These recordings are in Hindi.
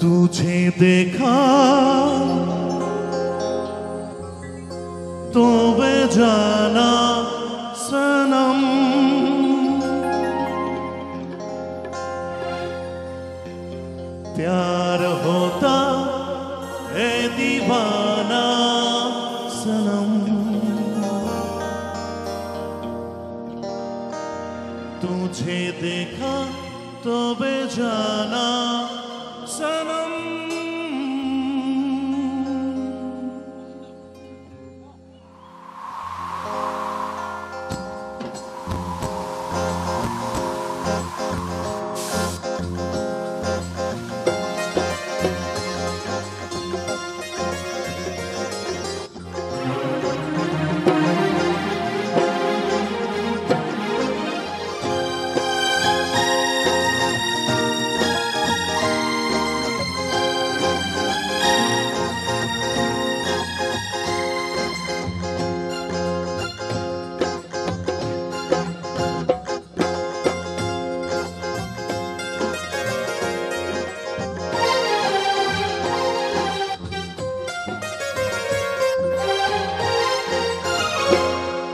तुझे देखा तो बेजाना सनम, प्यार होता है दीवाना सनम। तुझे देखा तो बेजाना सनम।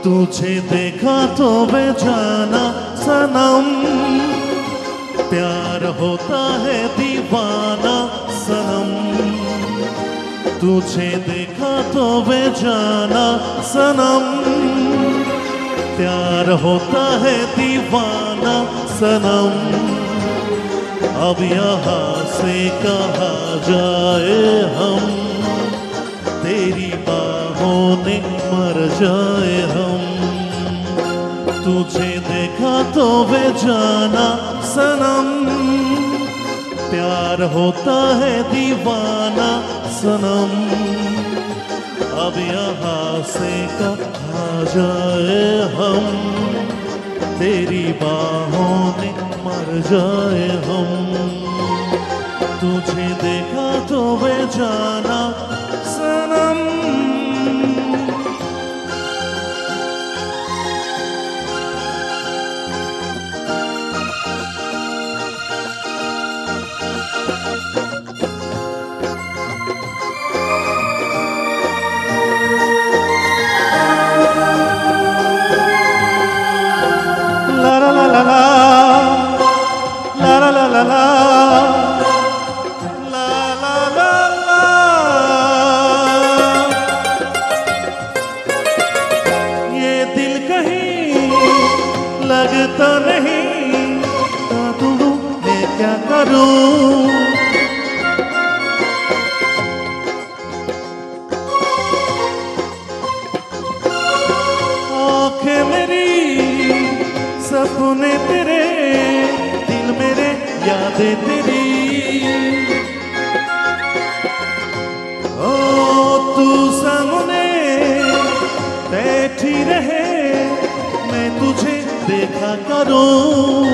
तुझे देखा तो बेजाना सनम, प्यार होता है दीवाना सनम। तुझे देखा तो बेजाना सनम, प्यार होता है दीवाना सनम। अब यहाँ से कहाँ जाए हम, तेरी बाहों ने मर जाए हम। तुझे देखा तो बेजाना सनम, प्यार होता है दीवाना सनम। अब यहाँ से कहाँ जाए हम, तेरी बाहों में मर जाए हम। तुझे देखा तो बेजाना सनम। लगता नहीं तू मैं क्या करूं, आँखें मेरी सपने तेरे, दिल मेरे यादें तेरी। ओ तू सामने बैठी रहे, मैं तुझे देखा करूं।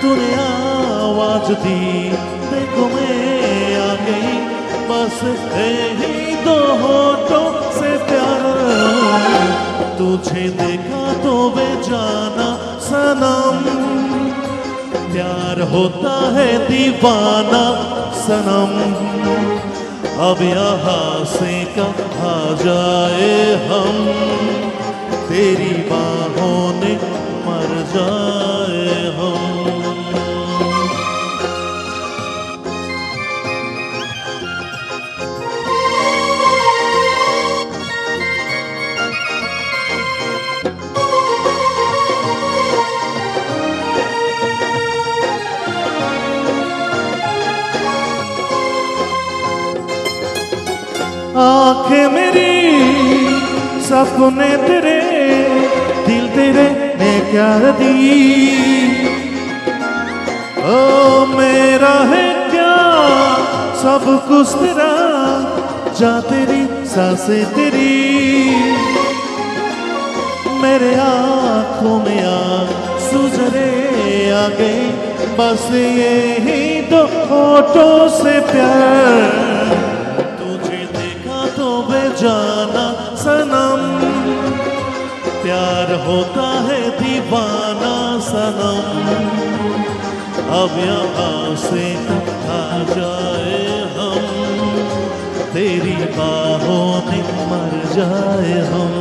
तूने आवाज दी, देखो मैं आ गई, बस यही दो होठों से प्यार। तुझे देखा तो बेजाना सनम, प्यार होता है दीवाना सनम। अब यहाँ से कहाँ जाए हम, तेरी बाहों ने मर जाए हम। आँखें मेरी सपने तेरे, दिल तेरे ने क्या दी। ओ मेरा है क्या सब कुछ तेरा, जा तेरी सांसें तेरी। मेरे आँखों में आंसू झरे आ गए, बस यही दो होठों से प्यार। तुझे देखा तो बेजाना सनम, प्यार होता है दीवाना सनम। अब यहाँ से आ जाए हम, तेरी बाहों में मर जाए हम।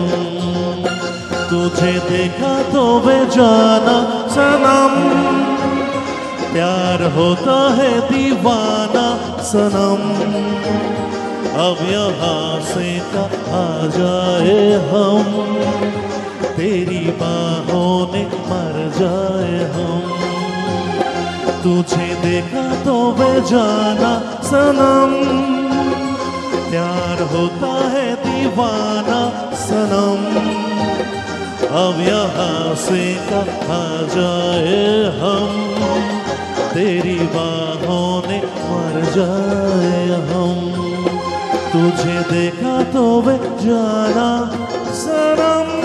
तुझे देखा तो बेजाना सनम, प्यार होता है दीवाना सनम। अब यहाँ से आ जाए हम, तेरी बाहों में मर जाए हम। तुझे देखा तो बेजाना सनम, प्यार होता है दीवाना सनम। अब यहाँ से आ जाए हम, तेरी बाहों में मर जाए हम। तुझे देखा तो बेजाना सनम।